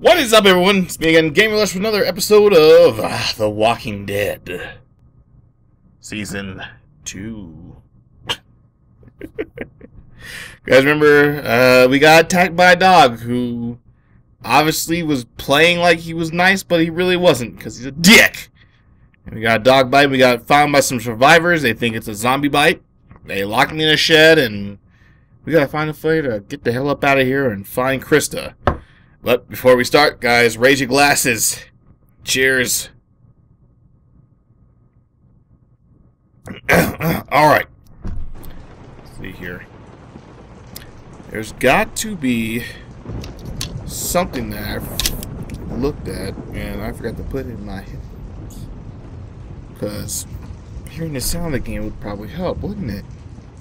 What is up, everyone? It's me again, GamerLush, for another episode of The Walking Dead. Season 2. You guys remember, we got attacked by a dog who obviously was playing like he was nice, but he really wasn't, because he's a dick. And we got a dog bite, we got found by some survivors, they think it's a zombie bite. They locked me in a shed, and we gotta find a way to get the hell up out of here and find Krista. But before we start, guys, raise your glasses. Cheers. Alright. Let's see here. There's got to be something that I've looked at and I forgot to put in my headphones. Because hearing the sound again would probably help, wouldn't it?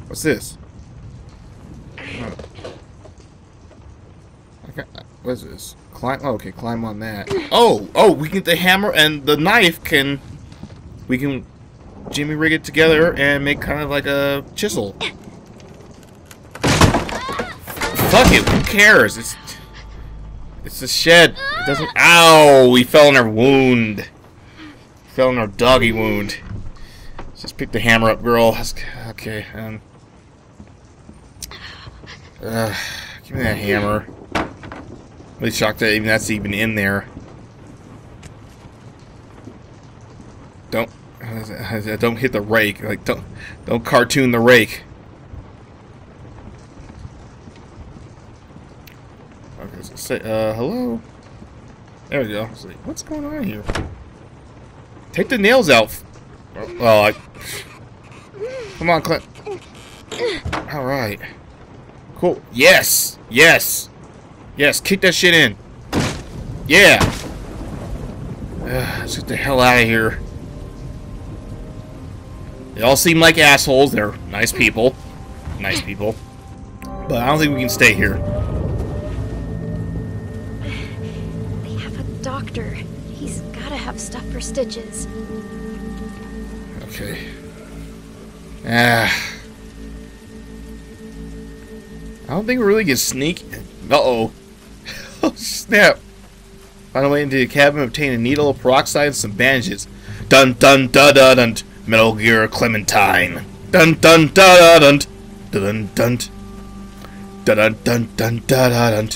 What's this? Huh. What is this? Climb? Oh, okay, climb on that. Oh! Oh, we get the hammer and the knife can... We can jimmy rig it together and make kind of like a chisel. Fuck it, who cares? It's a shed. It doesn't... Ow! We fell in our wound. Fell in our doggy wound. Let's just pick the hammer up, girl. Okay, give me that hammer. I'm really shocked that even that's even in there. Don't hit the rake. Like don't cartoon the rake. Okay, so say hello. There we go. See, what's going on here? Take the nails out. Oh, come on, Clint. All right. Cool. Yes. Yes. Yes, kick that shit in. Yeah. Let's get the hell out of here. They all seem like assholes. They're nice people. Nice people. But I don't think we can stay here. They have a doctor. He's gotta have stuff for stitches. Okay. I don't think we really can sneak. Uh-oh. Oh, snap. Find a way into the cabin, obtain a needle, peroxide, and some bandages. Dun dun da da dun. Metal Gear Clementine. Dun dun da da dun. Dun dun. Da dun dun dun da da dun.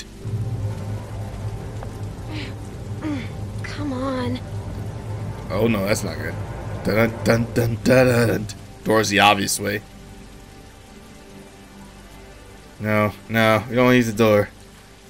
Come on. Oh no, that's not good. Dun dun dun da da dun. Door's the obvious way. No, no, we don't use the door.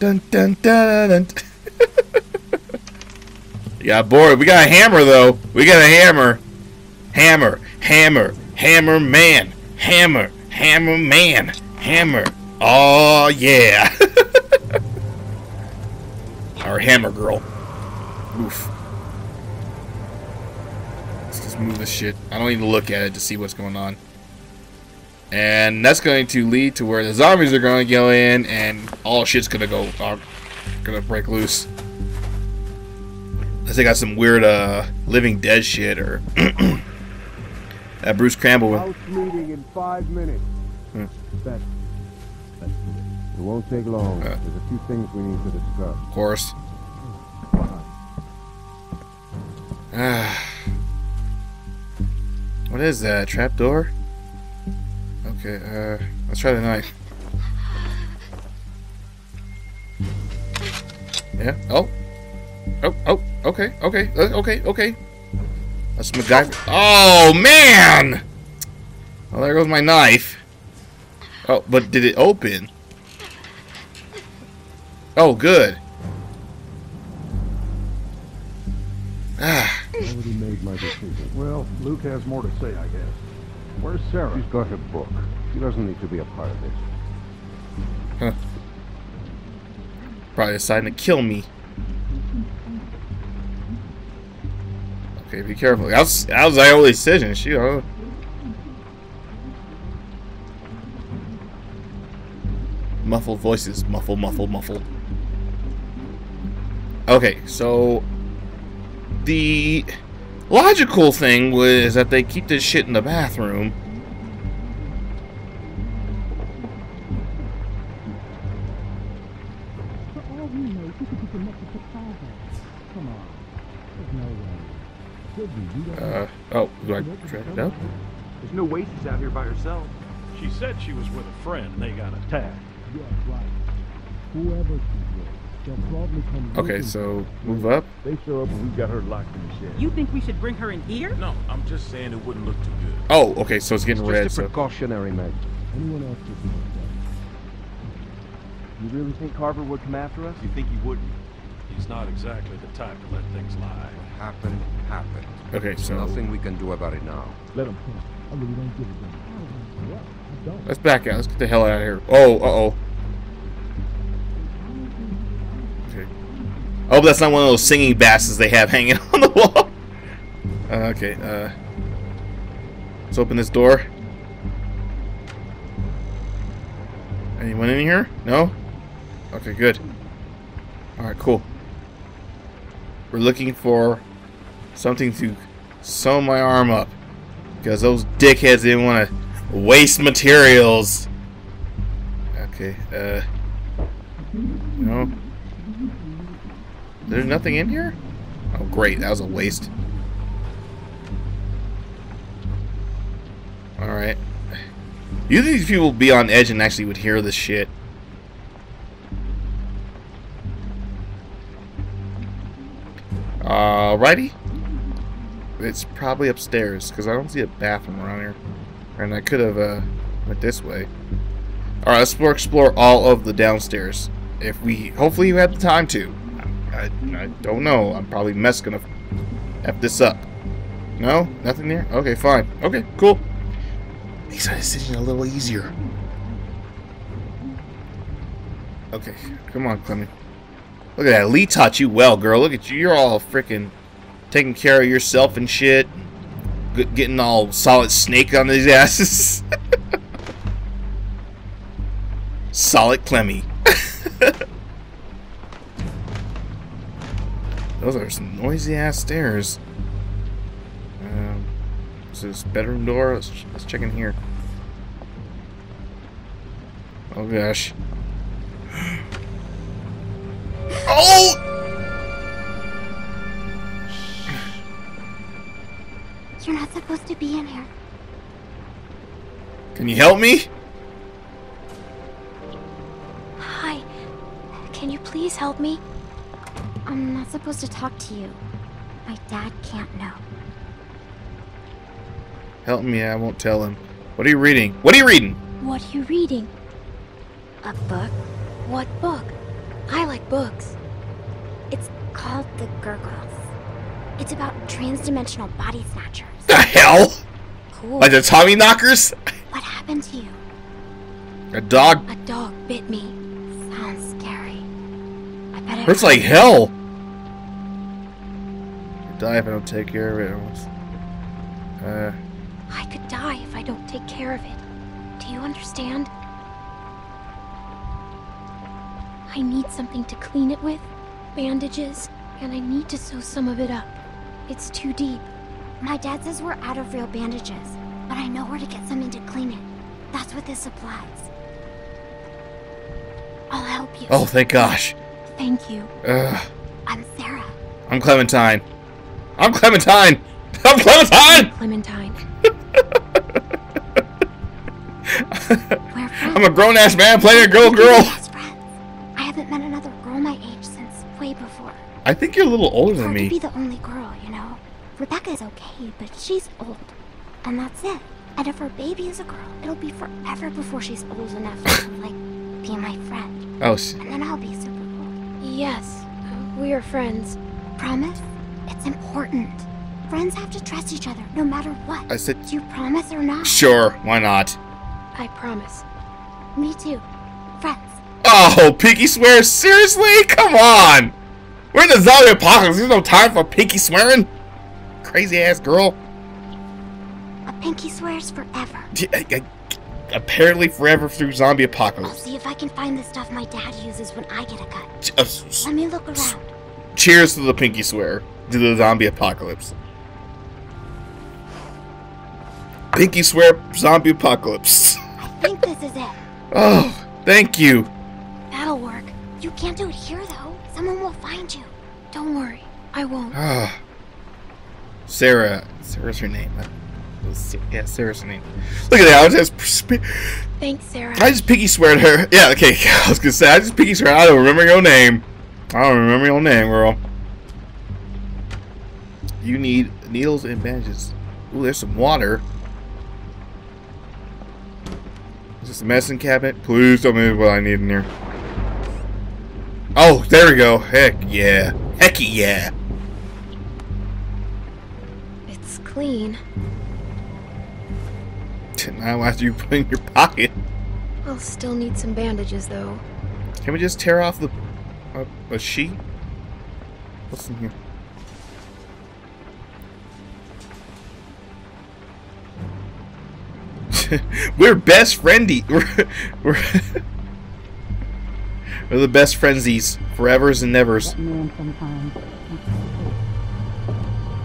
Dun, dun, dun, dun. You got bored. We got a hammer, though. We got a hammer. Hammer. Hammer. Hammer man. Hammer. Hammer man. Hammer. Oh, yeah. Our hammer girl. Oof. Let's just move this shit. I don't even look at it to see what's going on. And that's going to lead to where the zombies are going to go in, and all shit's going to go, going to break loose. Unless they got some weird Living Dead shit or that Bruce Cramble. House meeting in 5 minutes. Hmm. It won't take long. There's a few things we need to discuss. Of course. What is that? Trap door? Okay, let's try the knife. Yeah, okay. That's MacGyver. Oh, man! Well, there goes my knife. Oh, but did it open? Oh, good. Nobody made my decision. Well, Luke has more to say, I guess. Where's Sarah? She's got her book. She doesn't need to be a part of this. Huh. Probably deciding to kill me. Okay, be careful. That was my only decision. Shoot, huh? Muffled voices. Muffle, muffle, muffle. Okay, so the logical thing was that they keep this shit in the bathroom. Oh, do I track it down? There's no way she's out here by herself. She said she was with a friend. They got attacked. Yeah, right. Whoever she was, they'll probably come. Okay, so move up. They show up and we got her locked in the shed. You think we should bring her in here? No, I'm just saying it wouldn't look too good. Oh, okay, so it's getting red. Just a precautionary measure. Anyone else just like that? You really think Carver would come after us? You think he wouldn't? He's not exactly the type to let things lie. Happen, happen. Okay, so nothing we can do about it now. Let him. I mean, we don't give a damn. Let's back out. Let's get the hell out of here. Oh, uh-oh. Okay. I hope that's not one of those singing basses they have hanging on the wall. Okay. Let's open this door. Anyone in here? No. Okay, good. All right, cool. We're looking for something to sew my arm up because those dickheads didn't want to waste materials. Okay, no. There's nothing in here? Oh, great. That was a waste. All right. You think these people would be on edge and actually would hear this shit? Alrighty. It's probably upstairs because I don't see a bathroom around here, and I could have went this way. All right, let's explore all of the downstairs. If we, hopefully, you have the time to. I don't know. I'm probably gonna f this up. No, nothing there. Okay, fine. Okay, cool. Makes my decision a little easier. Okay, come on, Clement. Look at that. Lee taught you well, girl. Look at you. You're all freaking taking care of yourself and shit. Getting all Solid Snake on these asses. Solid Clemmy. Those are some noisy ass stairs. Is this bedroom door? Let's check in here. Oh gosh. Oh! You're not supposed to be in here. Can you help me? Hi. Can you please help me? I'm not supposed to talk to you. My dad can't know. Help me, I won't tell him. What are you reading? What are you reading? What are you reading? A book? What book? I like books. It's called The Gurgles. It's about transdimensional body snatchers. The hell? Cool. Like the Tommyknockers? What happened to you? A dog. A dog bit me. Sounds scary. I bet it hurts like hell. I could die if I don't take care of it. I could die if I don't take care of it. Do you understand? I need something to clean it with, bandages, and I need to sew some of it up. It's too deep. My dad says we're out of real bandages, but I know where to get something to clean it. That's what this supplies. I'll help you. Oh, thank gosh. Thank you. I'm Sarah. I'm Clementine. I'm Clementine. I'm Clementine. I'm Clementine. We're friends. I'm a grown-ass man playing a girl. I think you're a little older than me. It's hard to be the only girl, you know. Rebecca's okay, but she's old. And that's it. And if her baby is a girl, it'll be forever before she's old enough to, be my friend. Oh, shit. And then I'll be super old. Yes, we are friends. Promise? It's important. Friends have to trust each other, no matter what. I said... Do you promise or not? Sure, why not? I promise. Me too. Friends. Oh, Pinky swears? Seriously? Come on! We're in the zombie apocalypse. There's no time for pinky swearing. crazy ass girl. A pinky swears forever. Apparently forever through zombie apocalypse. I'll see if I can find the stuff my dad uses when I get a cut. Let me look around. Cheers to the pinky swear. To the zombie apocalypse. Pinky swear zombie apocalypse. I think this is it. Oh, thank you. That'll work. You can't do it here though. Someone will find you. Don't worry. I won't. Sarah. Sarah's her name. Yeah, Sarah's her name. Look at that. I was just thanks, Sarah. I just pinky sweared her. Yeah, okay. I was gonna say I just pinky swear. I don't remember your name. I don't remember your name, girl. You need needles and bandages. Ooh, there's some water. Is this a medicine cabinet? Please tell me what I need in here. Oh, there we go. Heck yeah. Hecky yeah. It's clean. Now after you put it in your pocket. I'll still need some bandages though. Can we just tear off the a sheet? What's in here? We're best friendy. We're the best frenzies, forevers and nevers.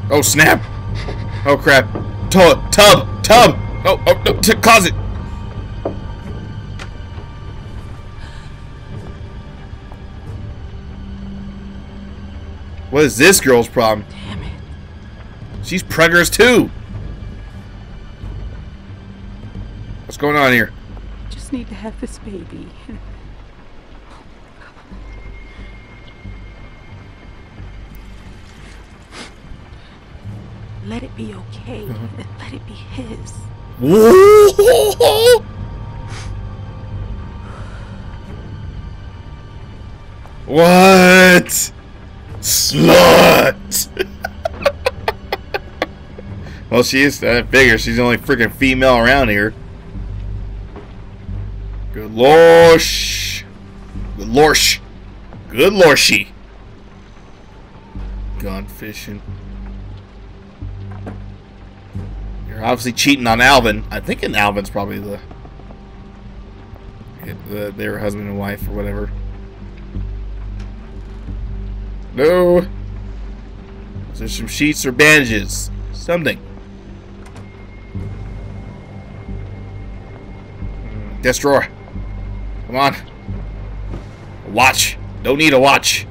Oh snap! Oh crap! Tub! Oh no! Closet. What is this girl's problem? Damn it! She's preggers too. What's going on here? I just need to have this baby. Let it be okay. Let it be his. What? Slut! Well, she is that bigger. She's the only freaking female around here. Good lorsh. Good lorsh. Good lorshy. Gone fishing. You're obviously cheating on Alvin. I think Alvin's probably their husband and wife or whatever. No. Is there some sheets or bandages? Something. Desk drawer. Come on. A watch. Don't need a watch.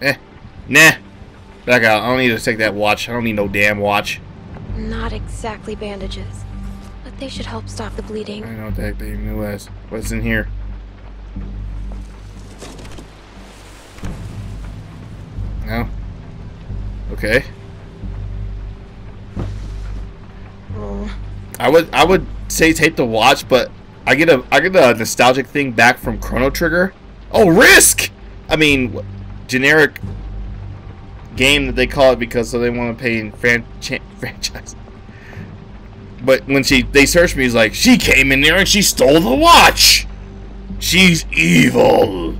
Nah. Back out. I don't need to take that watch. I don't need no damn watch. Not exactly bandages, but they should help stop the bleeding. I don't know what the heck they even was. What's in here? No. Okay. I would say take the watch, but I get a nostalgic thing back from Chrono Trigger. Oh, Risk! I mean, generic game that they call it because so they want to pay in franchise. But when they searched me, it's like she came in there and she stole the watch. She's evil.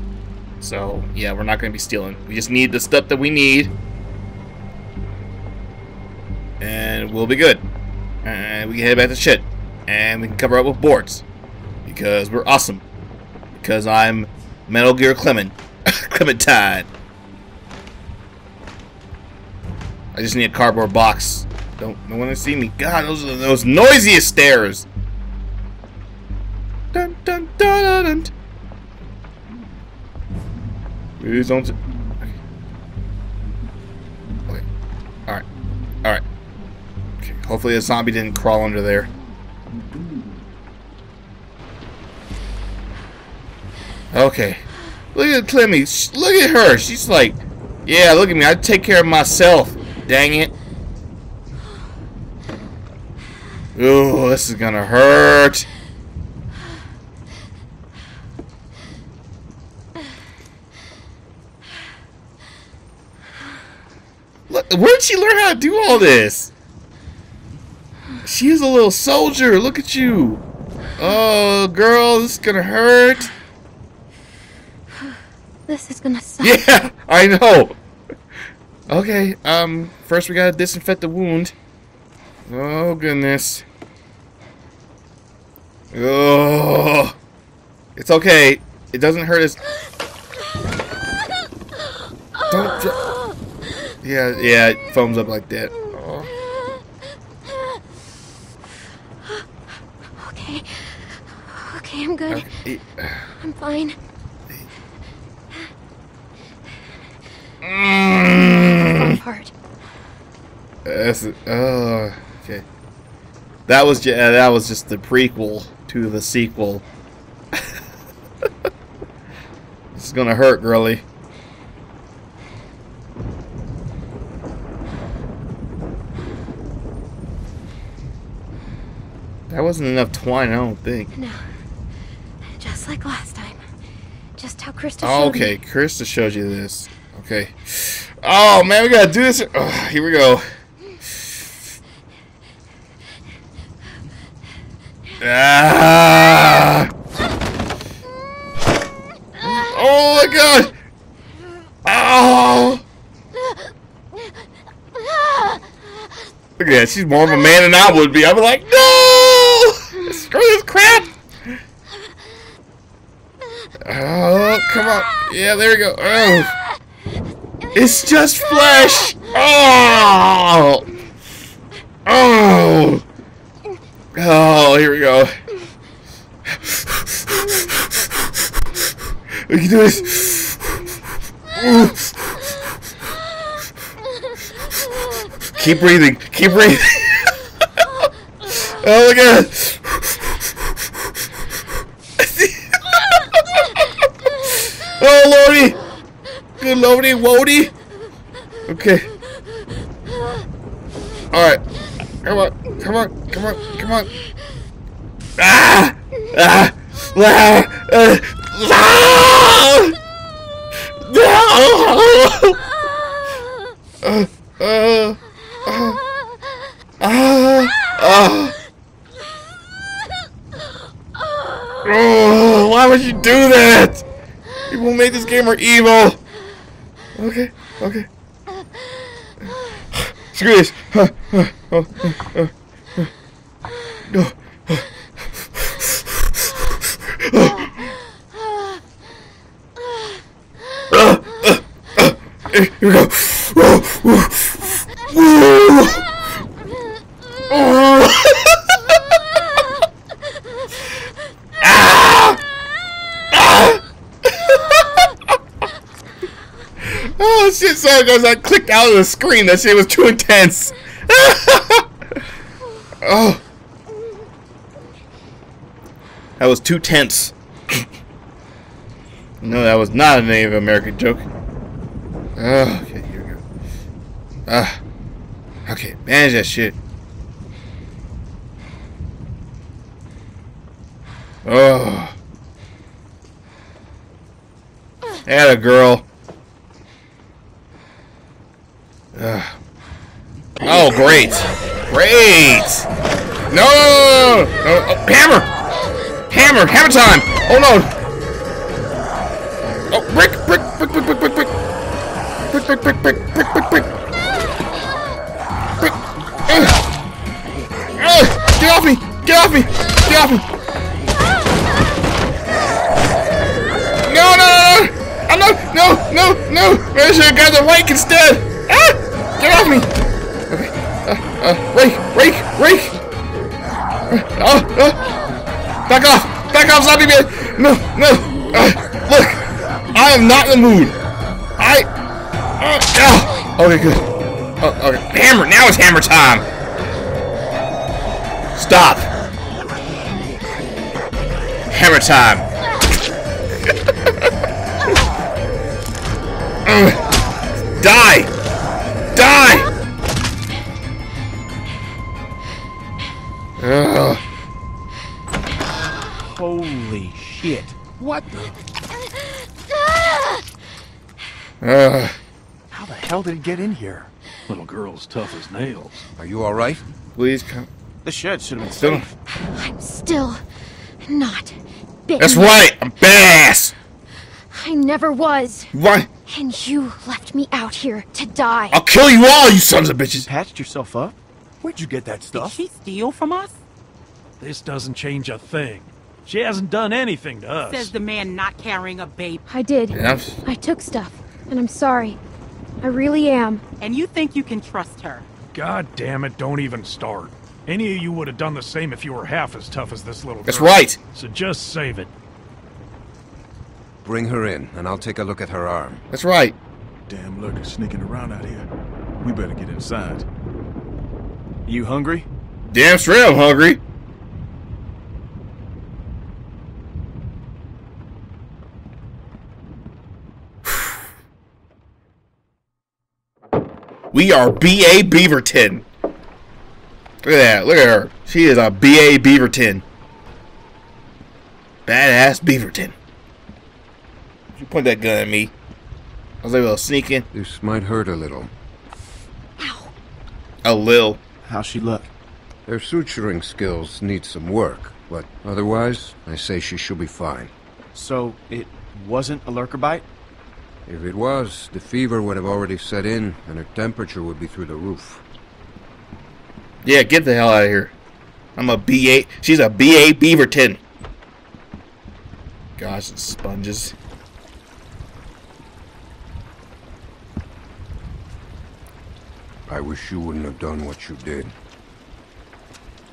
So yeah, we're not gonna be stealing. We just need the stuff that we need, and we'll be good. And we can head back to shit. And we can cover up with boards. Because we're awesome. Because I'm Metal Gear Clementine. I just need a cardboard box. Don't want to see me. God, those are those noisiest stairs. Dun dun dun dun. Please don't. Okay. Alright. Alright. Hopefully the zombie didn't crawl under there. Okay. Look at Clemmy. Look at her. She's like, yeah, look at me. I take care of myself. Dang it. Ooh, this is gonna hurt. Look, where did she learn how to do all this? She's a little soldier. Look at you. Oh, girl, this is gonna hurt. This is gonna suck. Yeah, I know. Okay, first we gotta disinfect the wound. Oh, goodness. Oh, it's okay. It doesn't hurt as... Don't ju... Yeah, yeah, it foams up like that. Oh. Okay. Okay, I'm good. Okay. I'm fine. Part. That's, okay. That was just the prequel to the sequel. This is gonna hurt, girly. That wasn't enough twine, I don't think. No, just like last time. Just how Krista showed me. Okay, Krista showed you this. Okay. Oh man, we gotta do this. Oh, here we go. Ah! Oh my god! Oh! Look at that. She's more of a man than I would be. I'd be like, no! Screw this crap! Oh, come on! Yeah, there we go. Oh. It's just flesh! Oh! Oh! Oh, here we go. We can do this! Keep breathing! Keep breathing! Oh my god! Oh lordy! Good lordy, Wody. Okay. All right. Come on. Come on. Come on. Come on. Ah! Ah! Ah! Ah! No! Oh, why would you do that? You will make this gamer evil. Okay, okay. Screw this. No. Here we go. Oh shit, sorry guys, I clicked out of the screen. That shit was too intense. Oh. That was too tense. No, that was not a Native American joke. Oh, okay, here we go. Okay, manage that shit. Oh. Atta girl. Oh, great. Great. No. Oh, hammer. Hammer. Hammer time. Oh, no. Oh, brick. Brick. Brick. Brick. Brick. Brick. Brick. Brick. Brick. Brick. Brick. Brick. Brick. Brick. Get off me. Get off me. Get off me. No, no, no. I'm not. No, no, no. Maybe I should have got the rake instead. Ah! Get off me! Okay. Rake! Back off! Back off, zombie man! No, no! Look! I am not in the mood! Okay, good. Oh, okay. Hammer! Now it's hammer time! Stop! Hammer time! Die! Die! Ugh. Holy shit. What the? How the hell did it get in here? Little girl's tough as nails. Are you alright? Please come. The shed should have been safe. I'm still not bitten. That's right! I'm badass! I I never was. Why? And you left me out here to die. I'll kill you all, you sons of bitches. Patched yourself up? Where'd you get that stuff? Did she steal from us? This doesn't change a thing. She hasn't done anything to us. Says the man not carrying a babe. I did. Yes. I took stuff, and I'm sorry. I really am. And you think you can trust her? God damn it, don't even start. Any of you would have done the same if you were half as tough as this little girl. That's right. So just save it. Bring her in, and I'll take a look at her arm. That's right. Damn lurker sneaking around out here. We better get inside. You hungry? Damn straight I'm hungry. We are B.A. Beaverton. Look at that. Look at her. She is a B.A. Beaverton. Badass Beaverton. You point that gun at me. I was able to sneak in. This might hurt a little. Ow. A lil. How's she look? Her suturing skills need some work, but otherwise, I say she should be fine. So, it wasn't a lurker bite? If it was, the fever would have already set in, and her temperature would be through the roof. Yeah, get the hell out of here. I'm a B8. She's a B8 Beaverton. Gosh, it's sponges. I wish you wouldn't have done what you did.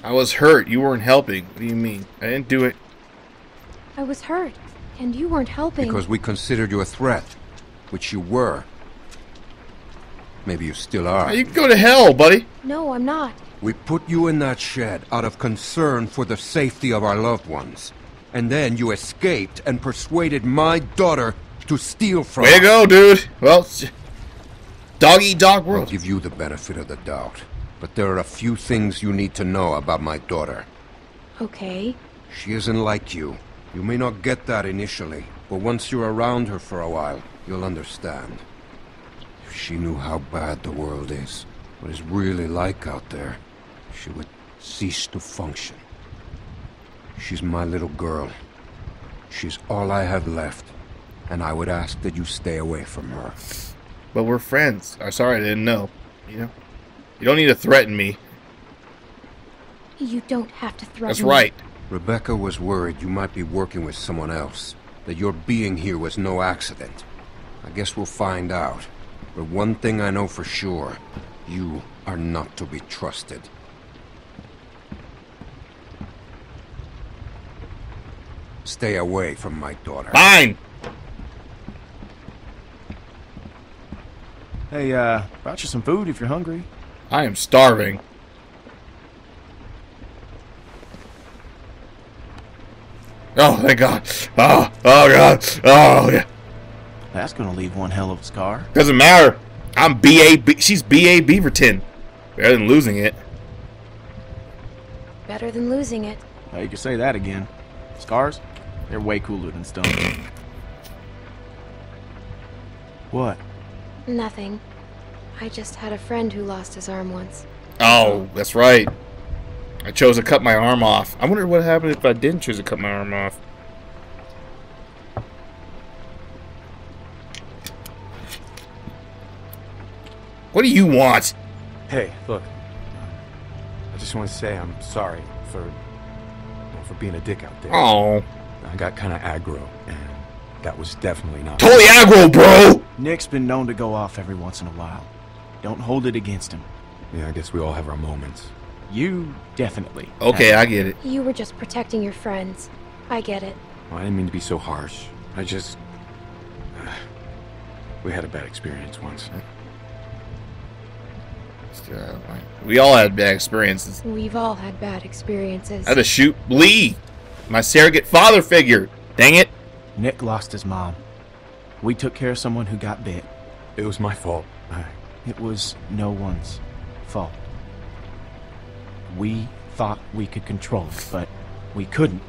I was hurt. You weren't helping. What do you mean? I didn't do it. I was hurt, and you weren't helping. Because we considered you a threat. Which you were. Maybe you still are. You can go to hell, buddy. No, I'm not. We put you in that shed out of concern for the safety of our loved ones. And then you escaped and persuaded my daughter to steal from us. Way to go, dude. Well, dog-eat-dog world. I'll give you the benefit of the doubt. But there are a few things you need to know about my daughter. Okay. She isn't like you. You may not get that initially. But once you're around her for a while, you'll understand. If she knew how bad the world is, what it's really like out there, she would cease to function. She's my little girl. She's all I have left, and I would ask that you stay away from her. But we're friends. I'm sorry I didn't know. You know? You don't need to threaten me. You don't have to threaten me. That's right. Rebecca was worried you might be working with someone else, that your being here was no accident. I guess we'll find out. But one thing I know for sure, you are not to be trusted. Stay away from my daughter. Fine! Hey, brought you some food if you're hungry. I am starving. Oh, thank God. Oh, oh, God. Oh, yeah. That's gonna leave one hell of a scar. Doesn't matter. I'm B.A. She's B.A. Beaverton. Better than losing it. Better than losing it. Oh, you can say that again. Scars? They're way cooler than stone. What? Nothing. I just had a friend who lost his arm once. Oh, that's right. I chose to cut my arm off. I wonder what happened if I didn't choose to cut my arm off. What do you want? Hey, look. I just want to say I'm sorry for, being a dick out there. Oh. I got kind of aggro, and that was definitely not. Totally aggro, bro! Nick's been known to go off every once in a while. Don't hold it against him. Yeah, I guess we all have our moments. You definitely. Okay, I get it. You were just protecting your friends. I get it. Well, I didn't mean to be so harsh. I just... we had a bad experience once. We all had bad experiences. We've all had bad experiences. I had to shoot Lee, my surrogate father figure. Dang it. Nick lost his mom. We took care of someone who got bit. It was my fault. It was no one's fault. We thought we could control it, but we couldn't.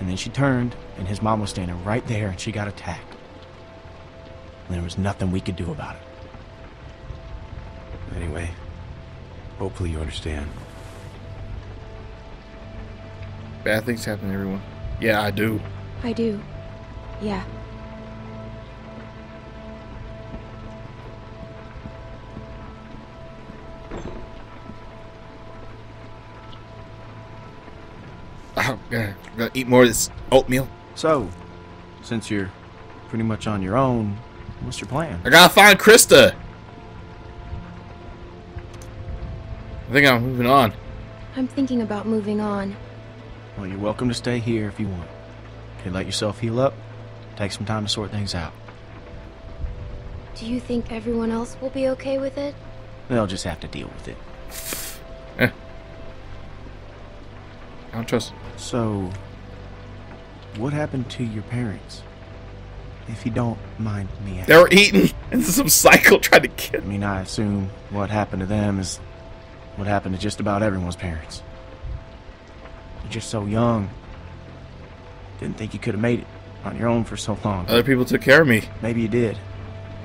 And then she turned, and his mom was standing right there, and she got attacked. And there was nothing we could do about it. Anyway, hopefully you understand. Bad things happen to everyone. Yeah, I do. I do. Yeah. Gotta eat more of this oatmeal. So, since you're pretty much on your own, what's your plan? I gotta find Krista. I think I'm moving on. I'm thinking about moving on. Well, you're welcome to stay here if you want. Okay, let yourself heal up. Take some time to sort things out. Do you think everyone else will be okay with it? They'll just have to deal with it. Yeah. I don't trust. So, what happened to your parents? If you don't mind me asking. They were eaten, and some psycho tried to kill. I mean, I assume what happened to them is what happened to just about everyone's parents. You're just so young. Didn't think you could have made it on your own for so long. Other people took care of me. Maybe you did.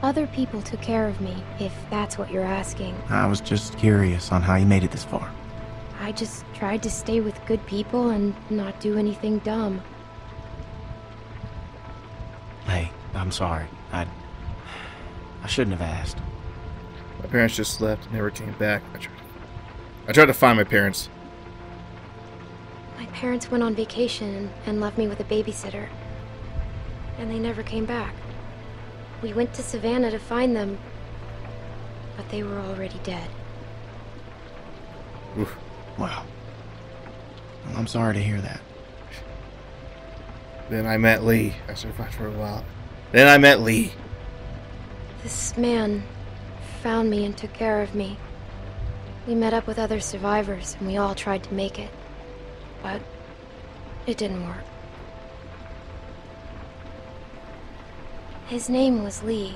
Other people took care of me, if that's what you're asking. I was just curious on how you made it this far. I just tried to stay with good people and not do anything dumb. Hey, I'm sorry. I shouldn't have asked. My parents just left and never came back. I tried to find my parents. My parents went on vacation and left me with a babysitter. And they never came back. We went to Savannah to find them, but they were already dead. Oof. Wow. Well, I'm sorry to hear that. Then I met Lee. I survived for a while. Then I met Lee. This man found me and took care of me. We met up with other survivors, and we all tried to make it. But it didn't work. His name was Lee.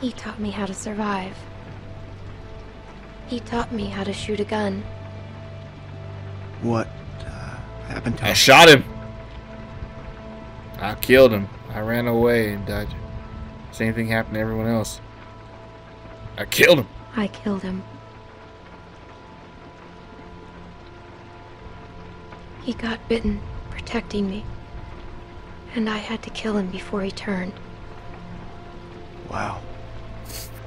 He taught me how to survive. He taught me how to shoot a gun. What happened to him? I shot him. I killed him. I ran away and died. Same thing happened to everyone else. I killed him. I killed him. He got bitten, protecting me. And I had to kill him before he turned. Wow.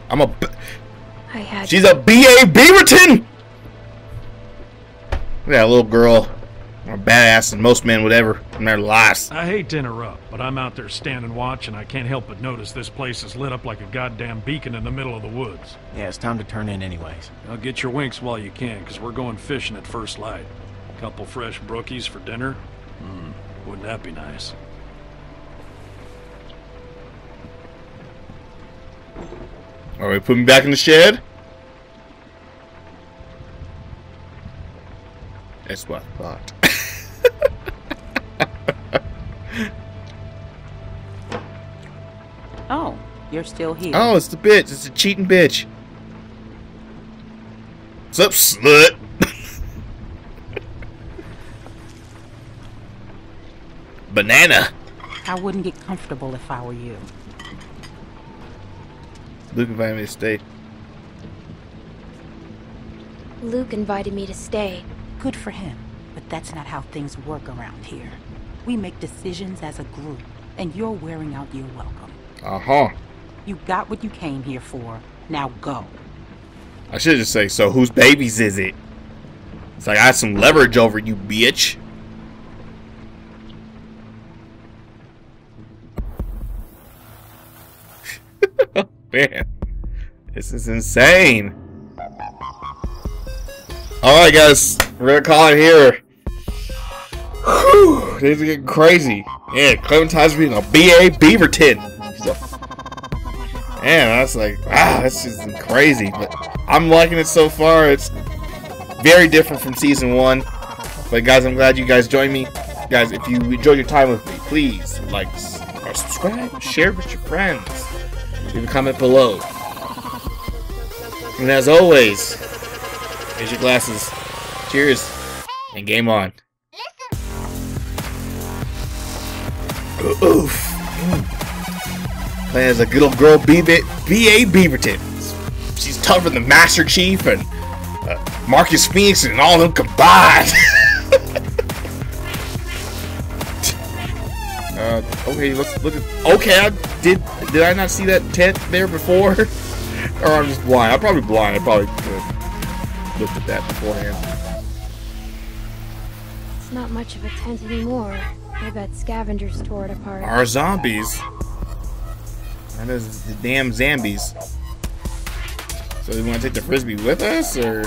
I'm a. I had. She's a B.A. Beaverton! Look at that little girl. More badass than most men would ever in their lives. I hate to interrupt, but I'm out there standing watch, and I can't help but notice this place is lit up like a goddamn beacon in the middle of the woods. Yeah, it's time to turn in anyways. Now get your winks while you can, because we're going fishing at first light. Couple fresh brookies for dinner? Wouldn't that be nice? All right, put me back in the shed. That's what I thought. Oh, you're still here. Oh, it's the bitch. It's a cheating bitch. What's up, slut? Banana. I wouldn't get comfortable if I were you. Luke invited me to stay. Luke invited me to stay. Good for him, but that's not how things work around here. We make decisions as a group, and you're wearing out your welcome. Uh-huh. You got what you came here for. Now go. I should just say, so whose babies is it? It's like I have some leverage over you, bitch. Man, this is insane. Alright guys, we're gonna call it here. Whew, things are getting crazy. Yeah, Clementine's being a B.A. Beaverton. Man, I was like, wow, that's just crazy. But I'm liking it so far. It's very different from Season 1. But guys, I'm glad you guys joined me. Guys, if you enjoyed your time with me, please like, subscribe, share with your friends. Leave a comment below. And as always, raise your glasses. Cheers. And game on. Oof. Playing as a good old girl, B.A. Beaverton. She's tougher than Master Chief and Marcus Fenix and all them combined. Okay, let's look at. Okay, did I not see that tent there before? Or I'm just blind. I'm probably blind. I probably could have looked at that beforehand. It's not much of a tent anymore. I bet scavengers tore it apart. Our zombies. That is the damn zombies. So we want to take the frisbee with us, or?